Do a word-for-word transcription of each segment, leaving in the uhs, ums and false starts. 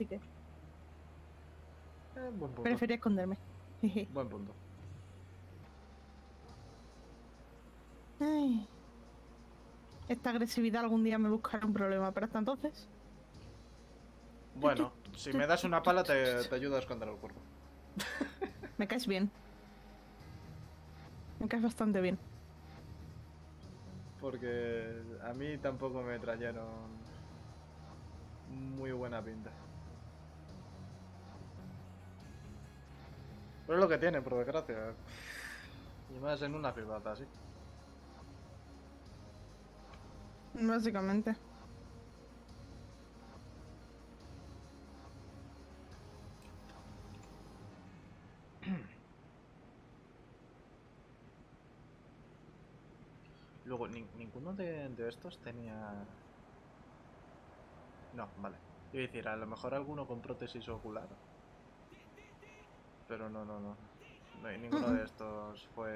así que... Eh, buen punto. Prefería esconderme. Buen punto. Ay. Esta agresividad algún día me buscará un problema, pero hasta entonces... Bueno, si me das una pala te, te ayudo a esconder el cuerpo. Me caes bien. Me caes bastante bien. Porque a mí tampoco me trajeron muy buena pinta. Pero es lo que tienen, por desgracia. Y más en una privada, sí. Básicamente. Luego, ni, ninguno de, de estos tenía... No, vale. Iba a decir, a lo mejor alguno con prótesis ocular. Pero no, no, no. no ninguno uh-huh. de estos fue...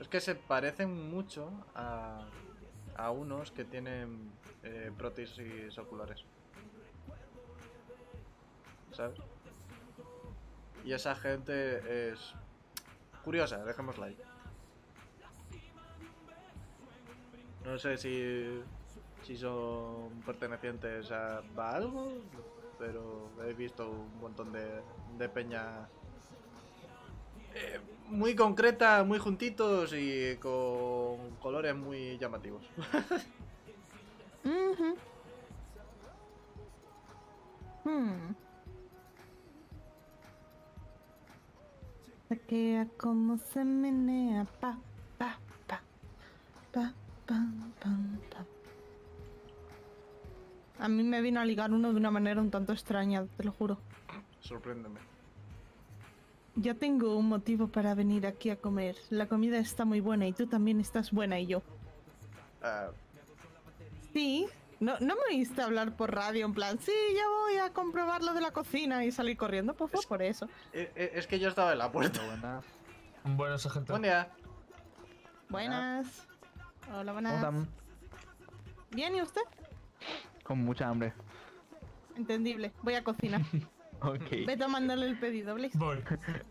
Es que se parecen mucho a, a unos que tienen eh, prótesis oculares. ¿Sabes? Y esa gente es... curiosa, dejémosla ahí. No sé si, si son pertenecientes a, a algo, pero he visto un montón de, de peña eh, muy concreta, muy juntitos y con colores muy llamativos. Mm-hmm. hmm. Saquea como se menea, pa, pa, pa, pa. Pam, pam, pam. A mí me vino a ligar uno de una manera un tanto extraña, te lo juro. Sorpréndeme. Yo tengo un motivo para venir aquí a comer. La comida está muy buena y tú también estás buena y yo. Uh... Sí, no, no me oíste hablar por radio en plan, sí, ya voy a comprobar lo de la cocina y salir corriendo, pues fue por eso. Es, es que yo estaba en la puerta. Buenas, buenas agentes. Buen día. Buenas. Hola, buenas. ¿Bien y usted? Con mucha hambre. Entendible, voy a cocinar. Ok. Vete a mandarle el pedido, Blaze. Voy.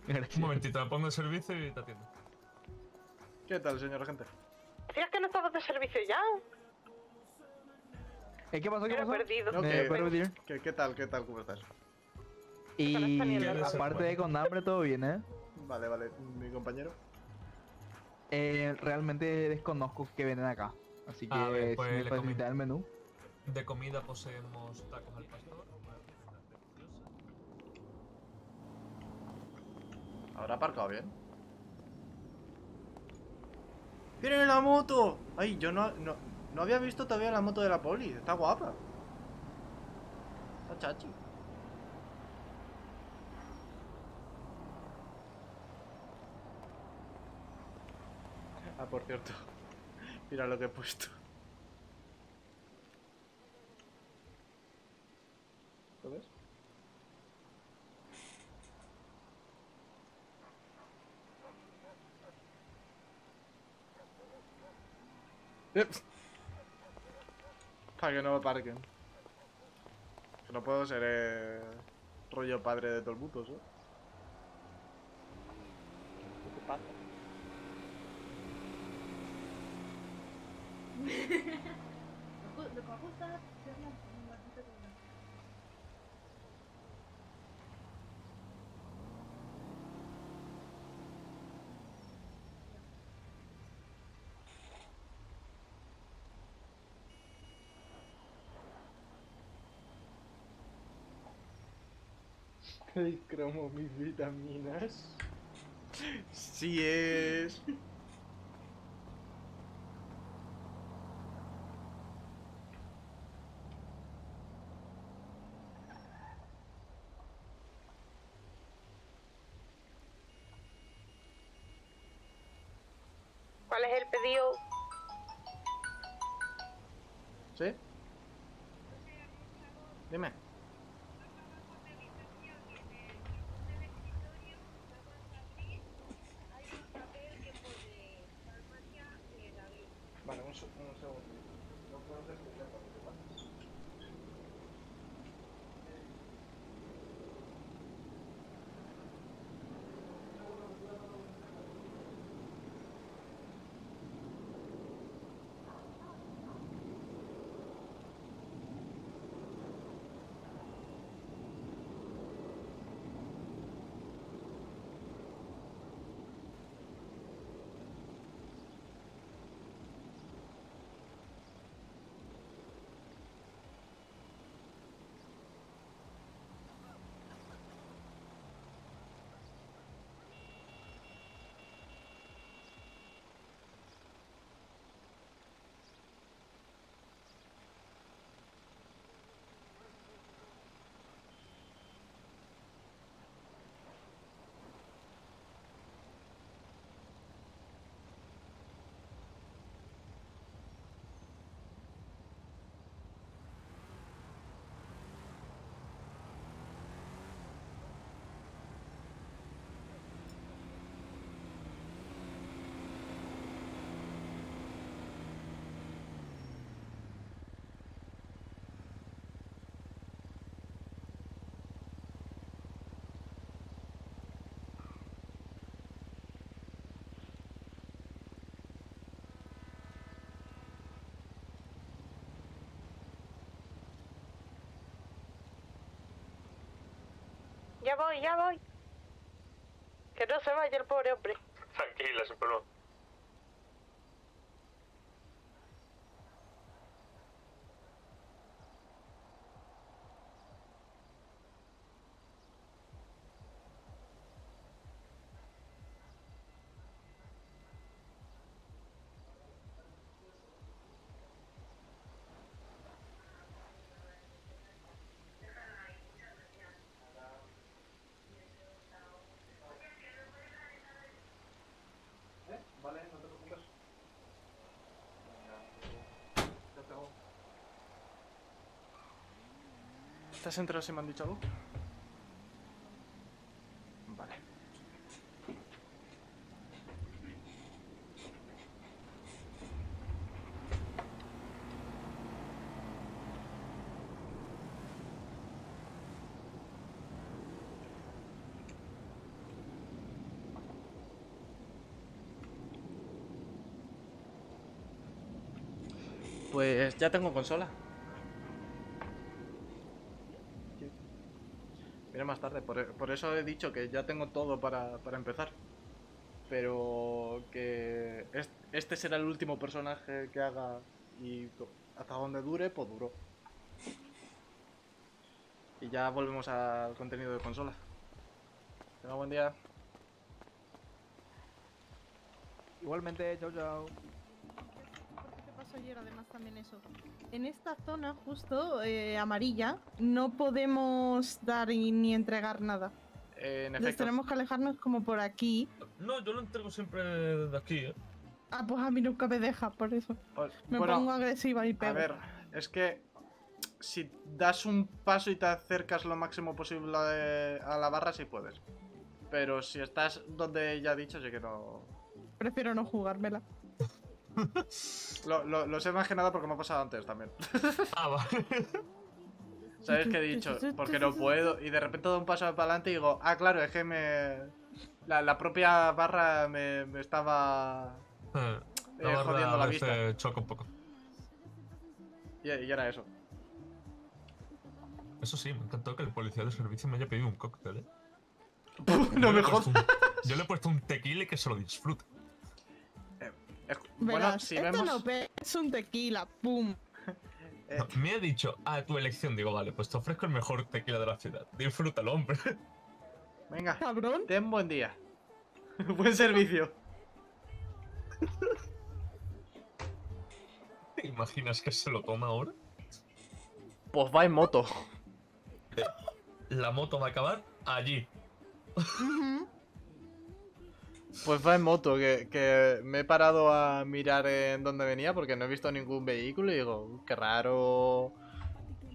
Un momentito, pongo el servicio y te atiendo. ¿Qué tal, señor agente? ¿Decías que no estabas de servicio ya? ¿Eh, ¿Qué pasó? ¿Qué pasó? Perdido. Okay. Eh, perdido. ¿Qué, ¿Qué tal? ¿Qué tal? ¿Cómo estás? Y aparte de con hambre todo bien, ¿eh? Vale, vale. Mi compañero. Eh, realmente desconozco que vienen acá, así que ver, pues, si me facilita el menú. De comida poseemos tacos al pastor. ¿Habrá aparcado bien? ¡Viene la moto! Ay, yo no, no, no había visto todavía la moto de la poli, está guapa. Está chachi. Ah, por cierto, mira lo que he puesto. ¿Lo ves? Ups. Para que no me parquen. Que no puedo ser eh, rollo padre de torbutos, ¿eh? ¿Qué pasa? Ay, cromo mis vitaminas. Sí es. ¿Cuál es el pedido? ¿Sí? Dime. Vale, un, un segundo. No puedo despegar. Ya voy, ya voy. Que no se vaya el pobre hombre. Tranquila, Superman. Vale, no te preocupes. Ya te hago. ¿Estás enterado si me han dicho algo? Vale. Pues ya tengo consola. Mira, más tarde, por, por eso he dicho que ya tengo todo para, para empezar. Pero que este, este será el último personaje que haga y hasta donde dure, pues duró. Y ya volvemos al contenido de consola. Tenga buen día. Igualmente, chao, chao. Ayer además también eso. En esta zona justo eh, amarilla no podemos dar y, ni entregar nada. Eh, en Entonces tenemos que alejarnos como por aquí. No, yo lo entrego siempre desde aquí, ¿eh? Ah, pues a mí nunca me deja, por eso. Pues, me bueno, pongo agresiva y pego. A ver, es que si das un paso y te acercas lo máximo posible a la barra, sí puedes. Pero si estás donde ya he dicho, sí que no... Prefiero no jugármela. Lo, lo, lo sé más que nada porque me ha pasado antes también. Ah, vale. ¿Sabes qué he dicho? Porque no puedo. Y de repente doy un paso para adelante y digo, ah, claro, es que me... La, la propia barra me, me estaba... Eh, la eh, barra jodiendo la vista. Choca un poco. Y, y era eso. Eso sí, me encantó que el policía de servicio me haya pedido un cóctel, ¿eh? Puf, no me jodas. Yo le he puesto un tequila y que se lo disfrute. Bueno, verás, si esto vemos... no es un tequila, pum. eh... no, me ha dicho, a tu elección, digo, vale, pues te ofrezco el mejor tequila de la ciudad. Disfrútalo, hombre. Venga, cabrón. Ten buen día. Buen servicio. ¿Te imaginas que se lo toma ahora? Pues va en moto. La moto va a acabar allí. Uh-huh. Pues va en moto, que, que me he parado a mirar en dónde venía porque no he visto ningún vehículo y digo, qué raro.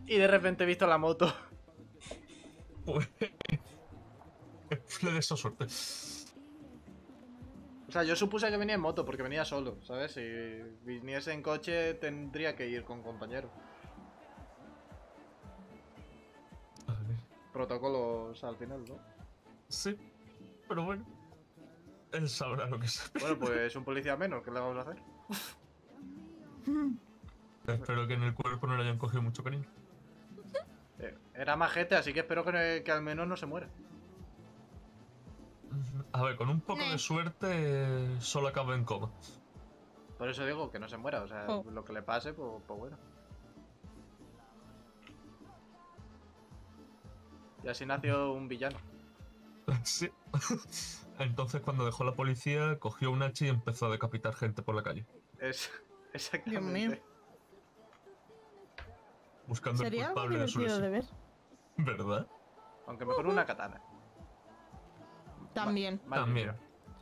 Y de repente he visto la moto. Pues... le de esa suerte. O sea, yo supuse que venía en moto porque venía solo, ¿sabes? Si viniese en coche tendría que ir con compañero. A ver. Protocolos al final, ¿no? Sí, pero bueno. Él sabrá lo que es. Bueno, pues un policía menos, ¿qué le vamos a hacer? Espero que en el cuerpo no le hayan cogido mucho cariño. Era majete, así que espero que, no, que al menos no se muera. A ver, con un poco de suerte solo acaba en coma. Por eso digo que no se muera, o sea, oh. Lo que le pase, pues, pues bueno. Y así nació un villano. Sí. Entonces, cuando dejó la policía, cogió un hacha y empezó a decapitar gente por la calle. Es... exactamente. Buscando el culpable de su lesión. De ver. ¿Verdad? Aunque mejor una katana. También. Vale, también.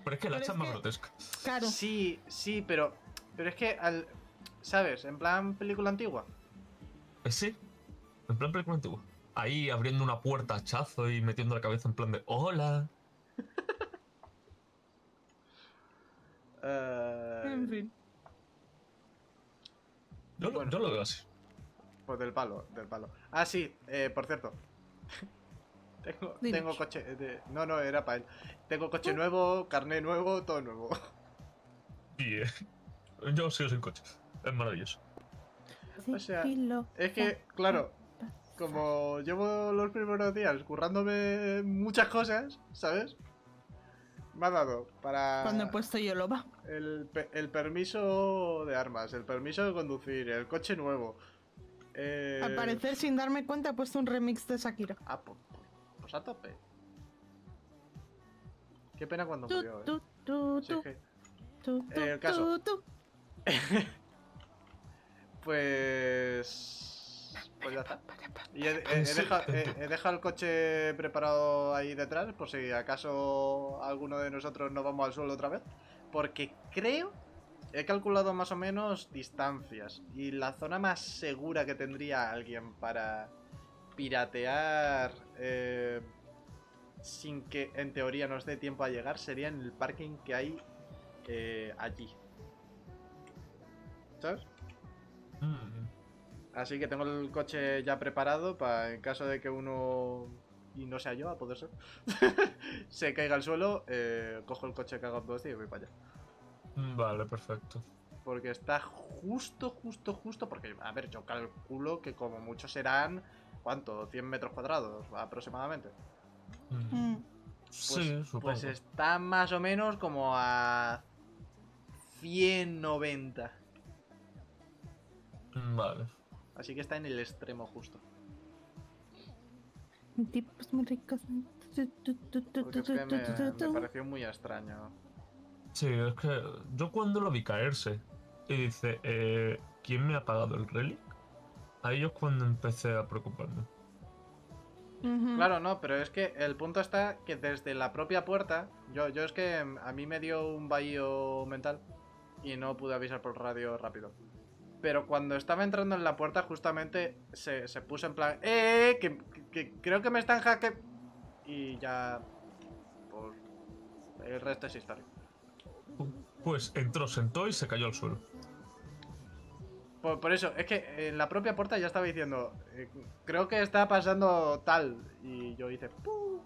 Pero es que el hacha es más que... grotesca. Claro. Sí, sí, pero... Pero es que al... ¿Sabes? En plan película antigua. Sí. En plan película antigua. Ahí abriendo una puerta a hachazo y metiendo la cabeza en plan de... ¡Hola! Uh... En fin. Yo, bueno, yo lo veo así. Pues del palo, del palo. Ah, sí, eh, por cierto. tengo, tengo coche... De, no, no, era para él. Tengo coche uh. nuevo, carné nuevo, todo nuevo. Bien. Yeah. Yo sigo sin coche. Es maravilloso. O sea, es que, claro... como llevo los primeros días currándome muchas cosas, ¿sabes? Me ha dado para... ¿Cuándo he puesto yo loba? El, el permiso de armas, el permiso de conducir, el coche nuevo. Eh... Al parecer, sin darme cuenta, he puesto un remix de Shakira. Ah, pues, pues a tope. Qué pena cuando tú, murió, ¿eh? Tú, tú, sí, es que... tú, eh, el caso. Tú, tú. Pues... pues ya está. Y he, he, he, dejado, he, he dejado el coche preparado ahí detrás, por si acaso alguno de nosotros nos vamos al suelo otra vez. Porque creo... he calculado más o menos distancias. Y la zona más segura que tendría alguien para piratear... Eh, sin que en teoría nos dé tiempo a llegar, sería en el parking que hay eh, allí. ¿Sabes? Así que tengo el coche ya preparado para, en caso de que uno, y no sea yo, a poder ser, se caiga al suelo, eh, cojo el coche que haga dos y voy para allá. Vale, perfecto. Porque está justo, justo, justo, porque, a ver, yo calculo que como mucho serán, ¿cuánto? ¿cien metros cuadrados aproximadamente? Mm. Pues, sí, supongo. Pues está más o menos como a ciento noventa. Vale. Así que está en el extremo justo. Tipos muy ricos. Porque es que me, me pareció muy extraño. Sí, es que yo cuando lo vi caerse y dice, eh, ¿quién me ha pagado el relic? Ahí es cuando empecé a preocuparme. Claro, no, pero es que el punto está que desde la propia puerta, yo, yo es que a mí me dio un vacío mental y no pude avisar por radio rápido. Pero cuando estaba entrando en la puerta justamente se, se puso en plan, ¡eh! Que, que, que creo que me están hackeando. Y ya... pues el resto es historia. Pues entró, sentó y se cayó al suelo. Por, por eso, es que en la propia puerta ya estaba diciendo, eh, creo que está pasando tal, y yo hice ¡pum!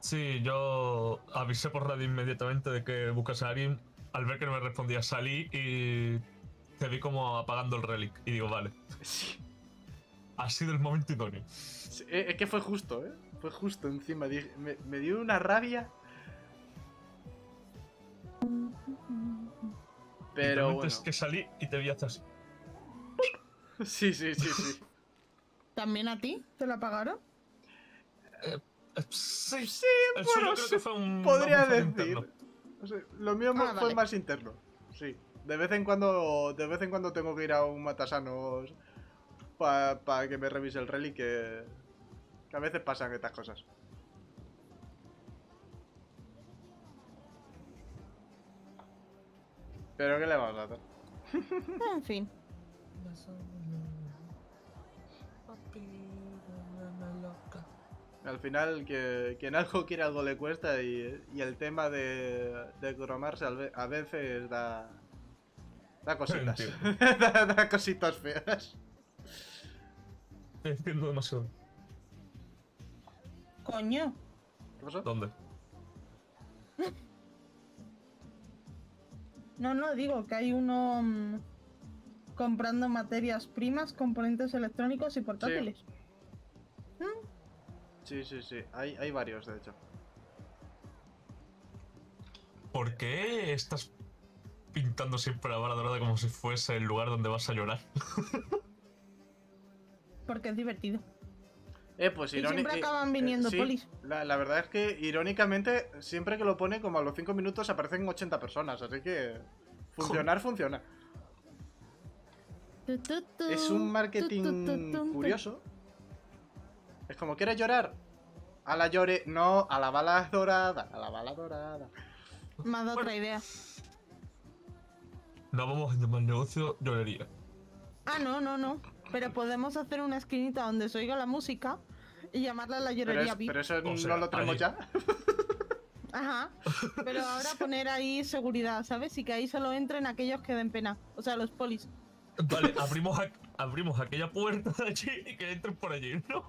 Sí, yo avisé por radio inmediatamente de que buscas a alguien. Al ver que no me respondía, salí y te vi como apagando el relic, y digo, vale. Sí. Ha sido el momento idóneo. Sí, es que fue justo, ¿eh? Fue justo encima, me, me dio una rabia. Pero bueno. Es que salí y te vi hasta así. Sí, sí, sí, sí. ¿También a ti? ¿Te lo apagaron? Eh, eh, sí, sí, el bueno, creo que fue un, podría decir. O sea, lo mío ah, fue vale. más interno. Sí. De vez en cuando. De vez en cuando tengo que ir a un matasanos para pa que me revise el relic, que, que a veces pasan estas cosas. Pero ¿qué le vamos a hacer? En fin. Al final, que, quien algo quiere algo le cuesta, y, y el tema de, de cromarse a veces da, da cositas. da, da cositas feas. Entiendo demasiado. Coño. ¿Qué pasó? ¿Dónde? No, no, digo que hay uno mmm, comprando materias primas, componentes electrónicos y portátiles. Sí. ¿Mm? Sí, sí, sí. Hay, hay varios, de hecho. ¿Por qué estás pintando siempre la vara dorada como si fuese el lugar donde vas a llorar? Porque es divertido. Eh, pues irónicamente. Siempre acaban viniendo eh, sí, polis. La, la verdad es que, irónicamente, siempre que lo pone, como a los cinco minutos aparecen ochenta personas. Así que. Funcionar, Joder. funciona. Tu, tu, tu, es un marketing tu, tu, tu, tu, tu, curioso. Es como, ¿quieres llorar? A la llore. No, a la bala dorada. A la bala dorada. Me ha dado bueno. otra idea. No vamos a llamar negocio llorería. Ah, no, no, no. Pero podemos hacer una esquinita donde se oiga la música y llamarla la llorería V I P. Pero eso no, o sea, lo tenemos ahí. ya. Ajá. Pero ahora poner ahí seguridad, ¿sabes? Y que ahí solo entren aquellos que den pena. O sea, los polis. Vale, abrimos, a, abrimos aquella puerta de allí y que entren por allí, ¿no?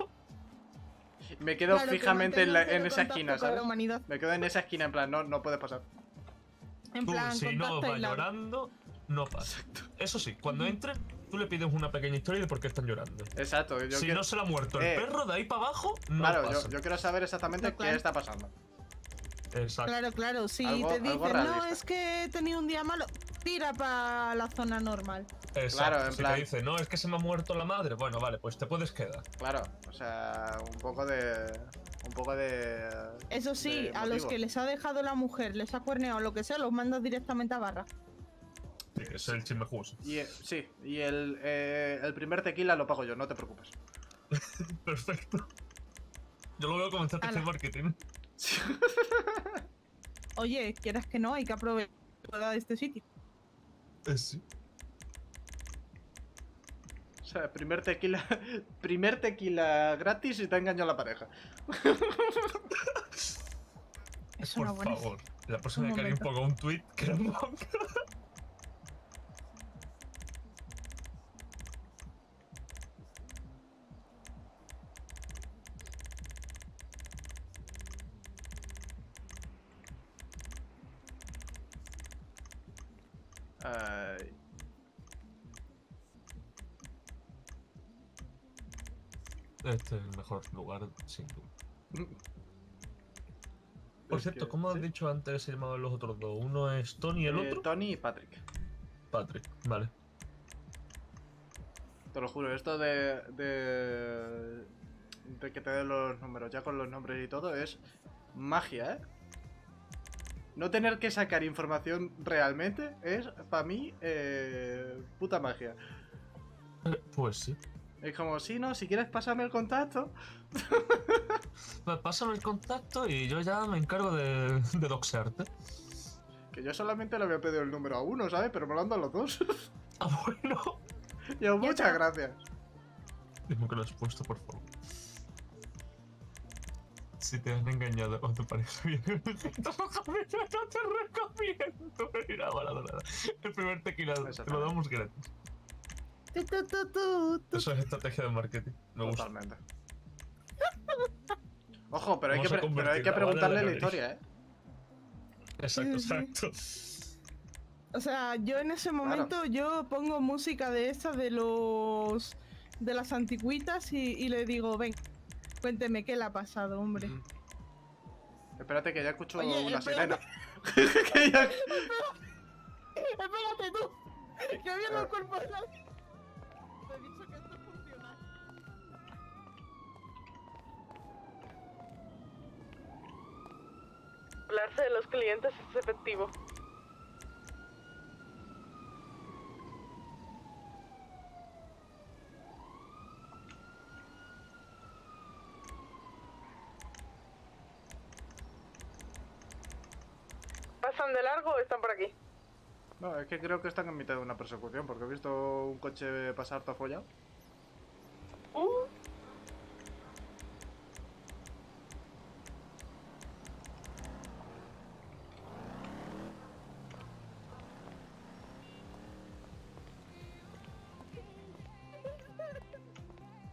Me quedo claro, fijamente en, la, en esa esquina, ¿sabes? Me quedo en esa esquina, en plan, no, no puedes pasar. En plan, tú, si no va llorando, no pasa. Exacto. Eso sí, cuando entre, tú le pides una pequeña historia de por qué están llorando. Exacto. Yo si quiero... no se le ha muerto eh. el perro, de ahí para abajo, no Claro, pasa. Yo, yo quiero saber exactamente no, claro. qué está pasando. Exacto. Claro, claro. Si te dicen, no, es que he tenido un día malo, tira para la zona normal. Exacto. Claro, en si plan... te dicen, no, es que se me ha muerto la madre, bueno, vale, pues te puedes quedar. Claro, o sea, un poco de... Un poco de... Eso sí, de a los que les ha dejado la mujer, les ha cuerneado o lo que sea, los mandas directamente a barra. Sí, es el chisme jugoso. Y, sí, y el, eh, el primer tequila lo pago yo, no te preocupes. Perfecto. Yo lo veo como estrategia de marketing. Oye, quieras que no, hay que aprovechar de este sitio. Eh, sí. O sea, primer tequila, primer tequila gratis y te ha engañado la pareja. Eso Por no favor, la próxima vez que alguien ponga un tweet que no ponga. Ay. Este es el mejor lugar, sin duda. Por cierto, ¿cómo has dicho antes se llamaban los otros dos? Uno es Tony y el eh, otro. Tony y Patrick. Patrick, vale. Te lo juro, esto de, de, de que te den los números, ya con los nombres y todo, es magia, ¿eh? No tener que sacar información realmente es, para mí, eh, puta magia. Pues sí. Es como, si sí, no, si quieres pásame el contacto. Pásame el contacto y yo ya me encargo de, de doxearte. Que yo solamente le había pedido el número a uno, ¿sabes? Pero me lo han dado a los dos. Ah, bueno. Y aún muchas gracias. Dime que lo has puesto, por favor. Si te han engañado o te parece bien, no te recomiendo ir a balada. El primer tequila te lo damos gratis. Tu, tu, tu, tu, tu. Eso es estrategia de marketing. Me gusta. Totalmente. Ojo, pero hay, que, pero hay que preguntarle la, la historia, ¿eh? Exacto, exacto. O sea, yo en ese momento claro. yo pongo música de estas de los de las antigüitas y, y le digo, ven, cuénteme qué le ha pasado, hombre. Mm. Espérate que ya escucho Oye, una sirena. que ya... Espérate tú, que había los cuerpos de la... de los clientes es efectivo. ¿Pasan de largo o están por aquí? No, es que creo que están en mitad de una persecución porque he visto un coche pasar todo follado. Uh.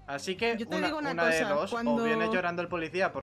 Así que, una, una cosa, de dos, cuando... o viene llorando el policía